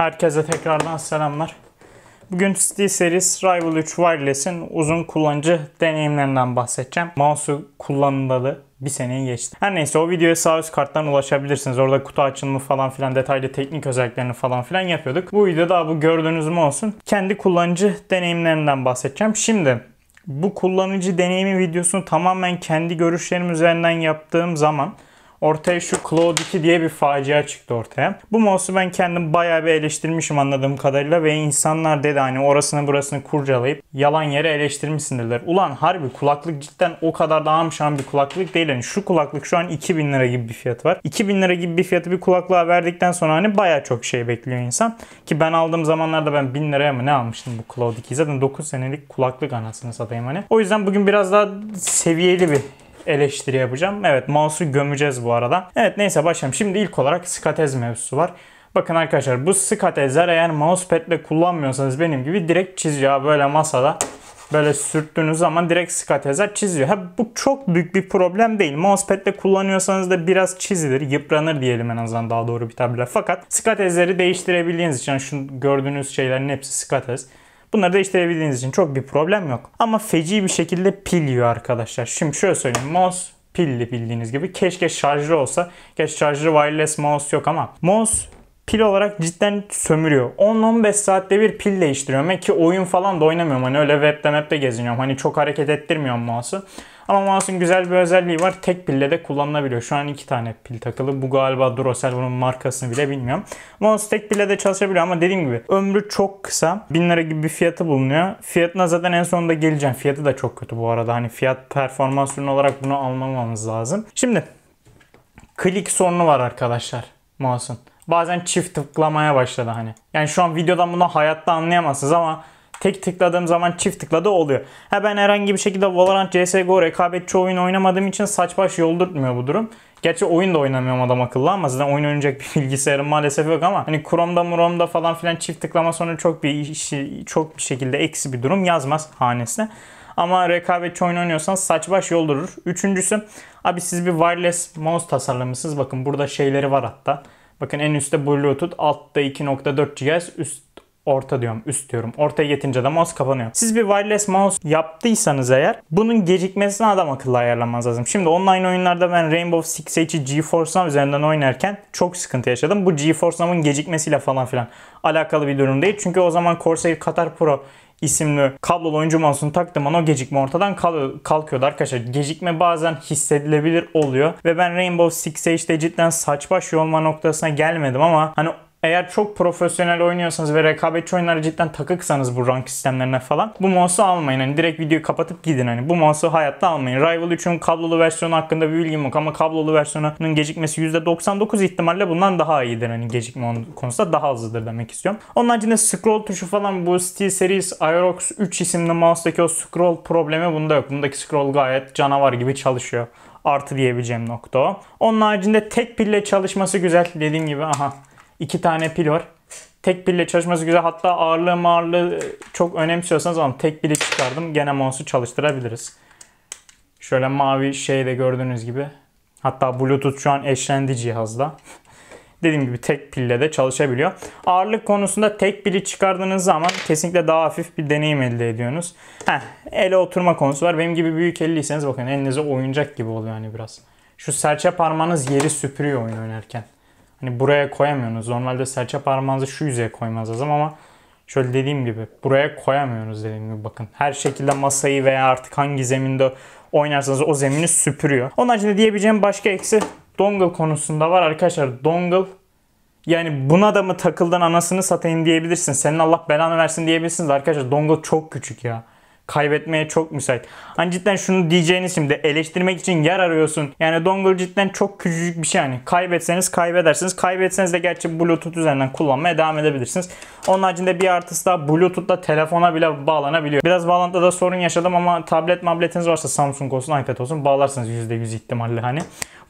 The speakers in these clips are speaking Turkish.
Herkese tekrardan selamlar. Bugün SteelSeries Rival 3 Wireless'in uzun kullanıcı deneyimlerinden bahsedeceğim. Mouse'u kullanılalı bir seneye geçti. Her neyse, o videoya sağ üst karttan ulaşabilirsiniz. Orada kutu açılımı falan filan, detaylı teknik özelliklerini falan filan yapıyorduk. Bu videoda bu gördüğünüz mouse'un kendi kullanıcı deneyimlerinden bahsedeceğim. Şimdi bu kullanıcı deneyimi videosunu tamamen kendi görüşlerim üzerinden yaptığım zaman ortaya şu Cloud 2 diye bir facia çıktı ortaya. Bu mouse'u ben kendim bayağı bir eleştirmişim anladığım kadarıyla ve insanlar dedi hani orasını burasını kurcalayıp yalan yere eleştirmişsindirler. Ulan harbi kulaklık cidden o kadar da amşan bir kulaklık değil. Yani şu kulaklık şu an 2000 lira gibi bir fiyatı var. 2000 lira gibi bir fiyatı bir kulaklığa verdikten sonra hani bayağı çok şey bekliyor insan. Ki ben aldığım zamanlarda ben 1000 liraya mı ne almıştım bu Cloud 2'yi? Zaten 9 senelik kulaklık anasını satayım hani. O yüzden bugün biraz daha seviyeli bir eleştiri yapacağım. Evet, mouse'u gömeceğiz bu arada. Evet neyse, başlayalım. Şimdi ilk olarak SCATES mevzusu var. Bakın arkadaşlar, bu SCATES'ler eğer mousepad ile kullanmıyorsanız benim gibi direkt çiziyor. Böyle masada böyle sürttüğünüz zaman direkt SCATES'ler çiziyor. Ha, bu çok büyük bir problem değil. Mousepad ile kullanıyorsanız da biraz çizilir, yıpranır diyelim en azından, daha doğru bir tabirle. Fakat SCATES'leri değiştirebildiğiniz için, yani şu gördüğünüz şeylerin hepsi SCATES. Bunları değiştirebildiğiniz için çok bir problem yok. Ama feci bir şekilde pil yiyor arkadaşlar. Şimdi şöyle söyleyeyim. Mouse pilli bildiğiniz gibi. Keşke şarjlı olsa. Gerçi şarjlı wireless mouse yok ama mouse pil olarak cidden sömürüyor. 10-15 saatte bir pil değiştiriyorum. Ben ki oyun falan da oynamıyorum. Hani öyle webde map'te geziniyorum. Hani çok hareket ettirmiyorum mouse'u. Ama mouse'un güzel bir özelliği var. Tek pille de kullanılabiliyor. Şu an 2 tane pil takılı. Bu galiba Duracell, bunun markasını bile bilmiyorum. Mouse tek pille de çalışabiliyor ama dediğim gibi ömrü çok kısa. 1000 lira gibi bir fiyatı bulunuyor. Fiyatına zaten en sonunda geleceğim. Fiyatı da çok kötü bu arada. Hani fiyat performans ürünü olarak bunu almamamız lazım. Şimdi klik sorunu var arkadaşlar mouse'un. Bazen çift tıklamaya başladı hani. Yani şu an videodan bunu hayatta anlayamazsınız ama tek tıkladığım zaman çift tıkladı oluyor. Ha, ben herhangi bir şekilde Valorant, CS:GO, rekabetçi oyun oynamadığım için saç baş yoldurtmuyor bu durum. Gerçi oyun da oynamıyorum adam akıllı ama zaten oyun oynayacak bir bilgisayarım maalesef yok ama hani Chrome'da, Mrome'da falan filan çift tıklama sonra çok bir şekilde eksi bir durum yazmaz hanesine. Ama rekabetçi oyun oynuyorsanız saç baş yoldurur. Üçüncüsü, abi siz bir wireless mouse tasarlamışsınız. Bakın burada şeyleri var hatta. Bakın en üstte Bluetooth, altta 2.4 GHz, orta diyorum. Ortaya getince de mouse kapanıyor. Siz bir wireless mouse yaptıysanız eğer bunun gecikmesini adam akıllı ayarlamanız lazım. Şimdi online oyunlarda ben Rainbow Six Siege'i GeForce üzerinden oynarken çok sıkıntı yaşadım. Bu GeForce'un gecikmesiyle falan filan alakalı bir durum değil. Çünkü o zaman Corsair Katar Pro isimli kablolu oyuncu mouse'unu taktım ama o gecikme ortadan kalkıyordu arkadaşlar. Gecikme bazen hissedilebilir oluyor ve ben Rainbow Six Siege'de cidden saç baş yolma noktasına gelmedim ama hani eğer çok profesyonel oynuyorsanız ve rekabetçi oyunlara cidden takıksanız bu rank sistemlerine falan, bu mouse'u almayın. Hani direkt videoyu kapatıp gidin hani. Bu mouse'u hayatta almayın. Rival 3'ün kablolu versiyonu hakkında bir bilgim yok ama kablolu versiyonunun gecikmesi %99 ihtimalle bundan daha iyidir. Hani gecikme konusunda daha hızlıdır demek istiyorum. Onun haricinde scroll tuşu falan, bu SteelSeries Aerox 3 isimli mouse'daki o scroll problemi bunda yok. Bundaki scroll gayet canavar gibi çalışıyor. Artı diyebileceğim nokta o. Onun haricinde tek pille çalışması güzel. Dediğim gibi aha. 2 tane pil var. Tek pille çalışması güzel. Hatta ağırlığı çok önemsiyorsanız ama tek pili çıkardım. Gene mouse'u çalıştırabiliriz. Şöyle mavi şeyde gördüğünüz gibi. Hatta Bluetooth şu an eşlendi cihazda. Dediğim gibi tek pille de çalışabiliyor. Ağırlık konusunda tek pili çıkardığınız zaman kesinlikle daha hafif bir deneyim elde ediyorsunuz. Ele oturma konusu var. Benim gibi büyük elliyseniz bakın elinize oyuncak gibi oluyor hani biraz. Şu serçe parmağınız yeri süpürüyor oyun oynarken. Hani buraya koyamıyorsunuz. Normalde serçe parmağınızı şu yüzeye koymanız lazım ama şöyle dediğim gibi buraya koyamıyorsunuz dediğim gibi bakın. Her şekilde masayı veya artık hangi zeminde oynarsanız o zemini süpürüyor. Onun haricinde diyebileceğim başka eksi dongle konusunda var arkadaşlar. Dongle, yani buna da mı takıldın anasını satayım diyebilirsin. Senin Allah belanı versin diyebilirsiniz arkadaşlar. Dongle çok küçük ya. Kaybetmeye çok müsait. Hani cidden şunu diyeceğiniz, şimdi eleştirmek için yer arıyorsun. Yani dongle cidden çok küçücük bir şey yani. Kaybetseniz kaybedersiniz. Kaybetseniz de gerçi Bluetooth üzerinden kullanmaya devam edebilirsiniz. Onun haricinde bir artısı daha, Bluetooth'la telefona bile bağlanabiliyor. Biraz bağlantıda da sorun yaşadım ama tabletiniz varsa Samsung olsun, iPad olsun bağlarsınız %100 ihtimalle hani.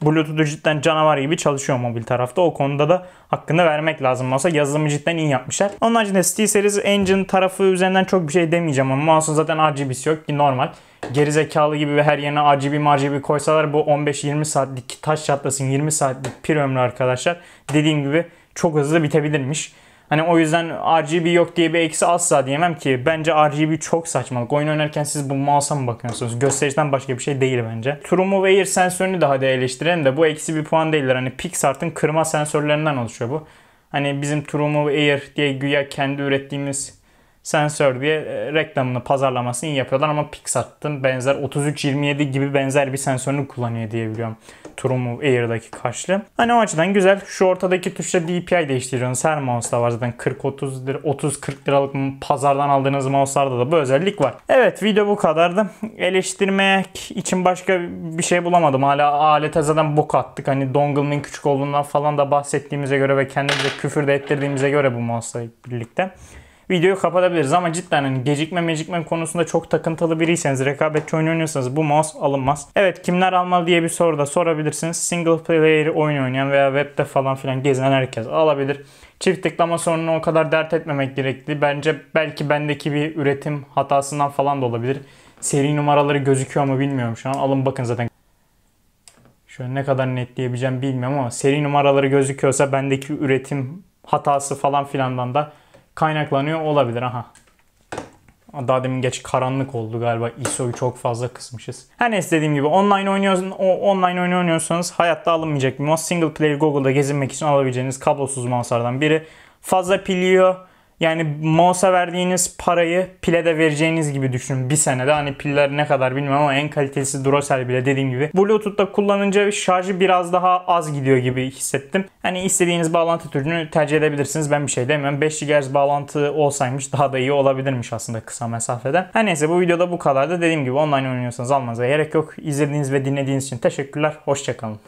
Bluetooth'u cidden canavar gibi çalışıyor mobil tarafta. O konuda da hakkını vermek lazım. Olsa yazılımı cidden iyi yapmışlar. Onun haricinde SteelSeries Engine tarafı üzerinden çok bir şey demeyeceğim ama mouse'un zaten RGB'si yok ki normal. Gerizekalı gibi ve her yerine RGB koysalar bu 15-20 saatlik taş çatlasın, 20 saatlik pil ömrü arkadaşlar. Dediğim gibi çok hızlı bitebilirmiş. Hani o yüzden RGB yok diye bir eksi asla diyemem ki. Bence RGB çok saçmalık. Oyun oynarken siz bu mouse'a mı bakıyorsunuz? Göstericiden başka bir şey değil bence. True Move Air sensörünü de hadi eleştirelim de bu eksi bir puan değildir. Hani Pixart'ın kırma sensörlerinden oluşuyor bu. Hani bizim True Move Air diye güya kendi ürettiğimiz sensör diye reklamını, pazarlamasını iyi yapıyorlar ama Pixart'ın benzer 33-27 gibi benzer bir sensörünü kullanıyor diye biliyorum. True Move Air'daki karşılığı. Hani o açıdan güzel. Şu ortadaki tuşla DPI değiştiriyorsunuz. Her mouse'da var zaten. 40-30 lira, 30-40 liralık pazardan aldığınız mouse'larda da bu özellik var. Evet, video bu kadardı. Eleştirmek için başka bir şey bulamadım. Hala alete zaten bok attık. Hani dongle'ın küçük olduğundan falan da bahsettiğimize göre ve kendimize küfür de ettirdiğimize göre bu mouse'la birlikte videoyu kapatabiliriz ama cidden hani gecikme konusunda çok takıntılı biriyseniz, rekabetçi oyun oynuyorsanız bu mouse alınmaz. Evet, kimler almalı diye bir soru da sorabilirsiniz. Single player oyun oynayan veya webde falan filan gezen herkes alabilir. Çift tıklama sorununu o kadar dert etmemek gerekli. Bence belki bendeki bir üretim hatasından falan da olabilir. Seri numaraları gözüküyor mu bilmiyorum şu an. Alın bakın zaten. Şöyle ne kadar net diyebileceğim bilmiyorum ama seri numaraları gözüküyorsa bendeki üretim hatası falan filandan da kaynaklanıyor olabilir. Aha. Daha demin geç karanlık oldu galiba. ISO'yu çok fazla kısmışız. Her neyse, dediğim gibi online oyun oynuyorsanız hayatta alınmayacak bir mouse. Single player Google'da gezinmek için alabileceğiniz kablosuz mouse'lardan biri. Fazla pilliyor. Yani mouse'a verdiğiniz parayı pile de vereceğiniz gibi düşünün bir senede. Hani piller ne kadar bilmiyorum ama en kalitesi Duracell bile, dediğim gibi. Bluetooth'ta kullanınca şarjı biraz daha az gidiyor gibi hissettim. Hani istediğiniz bağlantı türünü tercih edebilirsiniz. Ben bir şey demiyorum. 5 GHz bağlantı olsaymış daha da iyi olabilirmiş aslında kısa mesafede. Her neyse, bu videoda bu kadardı. Dediğim gibi online oynuyorsanız almanıza gerek yok. İzlediğiniz ve dinlediğiniz için teşekkürler. Hoşçakalın.